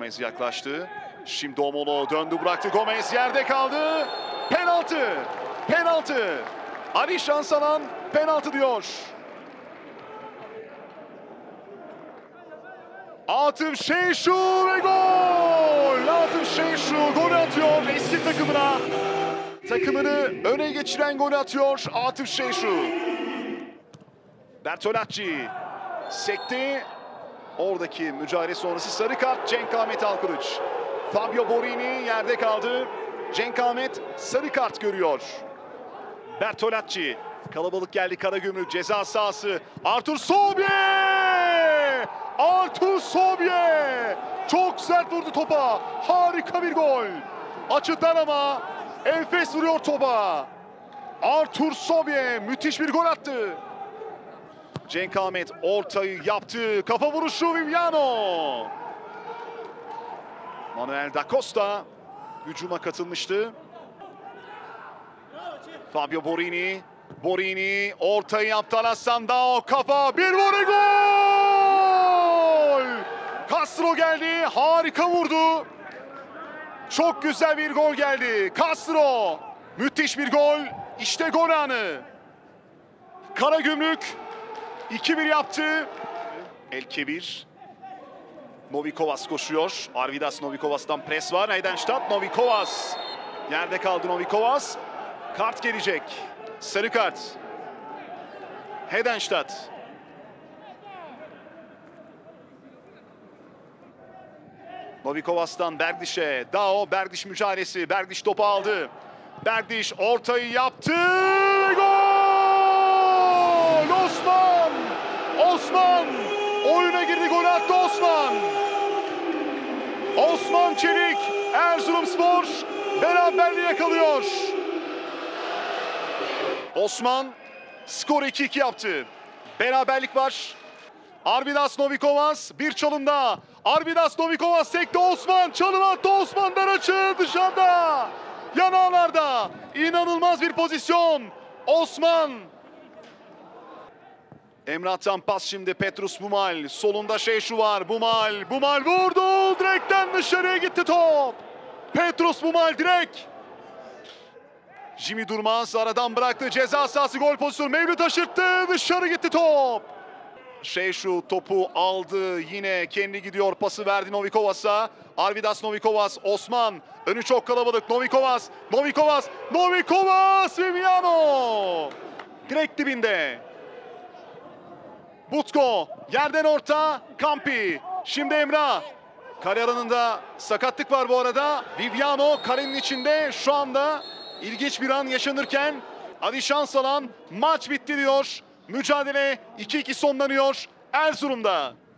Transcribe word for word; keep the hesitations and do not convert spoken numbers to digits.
Gomez yaklaştı. Şimdi Omolo döndü bıraktı. Gomez yerde kaldı. Penaltı. Penaltı. Ali Şansalan penaltı diyor. Artur Şeyshu ve gol! Artur Şeyshu gol atıyor eski takımına. Takımını öne geçiren gol atıyor Artur Şeyshu. Bertolacci sekti. Oradaki mücadele sonrası sarı kart Cenk Ahmet Alkırıç. Fabio Borini yerde kaldı. Cenk Ahmet sarı kart görüyor. Bertolacci. Kalabalık geldi Karagümrük ceza sahası. Artur Sobie! Artur Sobie! Çok sert vurdu topa. Harika bir gol. Açıdan ama enfes vuruyor topa. Artur Sobie müthiş bir gol attı. Cenk Ahmet ortayı yaptı. Kafa vuruşu Viviano. Manuel Da Costa hücuma katılmıştı. Fabio Borini. Borini ortayı yaptı. Alasan Dao kafa. Bir vurdu gol. Castro geldi. Harika vurdu. Çok güzel bir gol geldi. Castro. Müthiş bir gol. İşte gol anı. Karagümrük iki bir yaptı. El kebir. Novikovas koşuyor. Arvidas Novikovas'tan pres var. Hayden Stad. Novikovas. Yerde kaldı Novikovas. Kart gelecek. Sarı kart. Hayden Stad. Novikovas'tan Bergdis'e. Dao Bergdis mücadelesi. Bergdis topu aldı. Bergdis ortayı yaptı. Gol! Osman! Osman! Oyuna girdi, gol attı Osman. Osman Çelik, Erzurumspor beraberliği yakalıyor. Osman skor iki iki yaptı. Beraberlik var. Arvidas Novikovas bir çalımda. Arvidas Novikovas tekte Osman. Çalım attı Osman. Dar açı dışarıda. Yanağlarda. İnanılmaz bir pozisyon. Osman. Emrah'tan pas şimdi Petrus Boumal. Solunda Şeyshu var. Boumal. Boumal vurdu. Direkten dışarıya gitti top. Petrus Boumal direkt. Jimmy Durmaz aradan bıraktı. Ceza sahası gol pozisyonu. Mevlüt aşırttı. Dışarı gitti top. Şeyshu topu aldı. Yine kendi gidiyor. Pası verdi Novikovas'a. Arvidas Novikovas. Osman. Önü çok kalabalık. Novikovas. Novikovas. Novikovas. Viviano. Direkt dibinde. Butko. Yerden orta. Kampi. Şimdi Emrah. Kale alanında sakatlık var bu arada. Viviano kalenin içinde şu anda. İlginç bir an yaşanırken Adi şans alan maç bitti diyor. Mücadele iki iki sonlanıyor Erzurum'da.